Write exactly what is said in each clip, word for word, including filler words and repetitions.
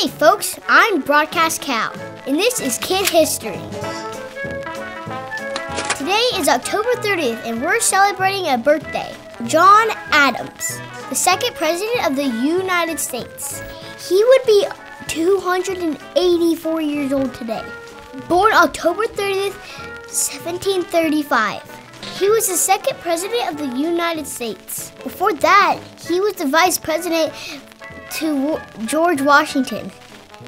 Hey folks, I'm Broadcast Cal, and this is Kid History. Today is October thirtieth, and we're celebrating a birthday, John Adams, the second president of the United States. He would be two hundred eighty-four years old today. Born October thirtieth, seventeen thirty-five. He was the second president of the United States. Before that, he was the vice president to George Washington.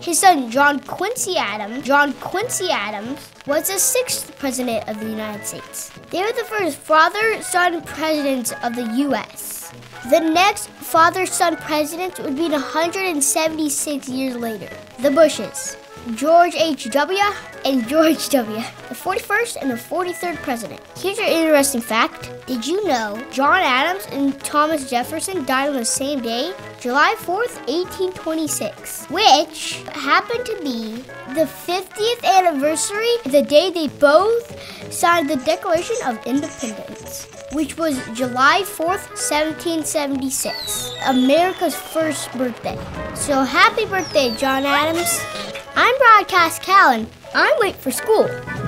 His son, John Quincy Adams, John Quincy Adams, was the sixth president of the United States. They were the first father-son presidents of the U S The next father-son president would be one hundred seventy-six years later, the Bushes, George H W and George W, the forty-first and the forty-third president. Here's an interesting fact. Did you know John Adams and Thomas Jefferson died on the same day, July fourth, eighteen twenty-six, which happened to be the fiftieth anniversary of the day they both signed the Declaration of Independence, which was July fourth, seventeen seventy-six, America's first birthday. So happy birthday, John Adams. I'm Broadcast Cal, and I'm late for school.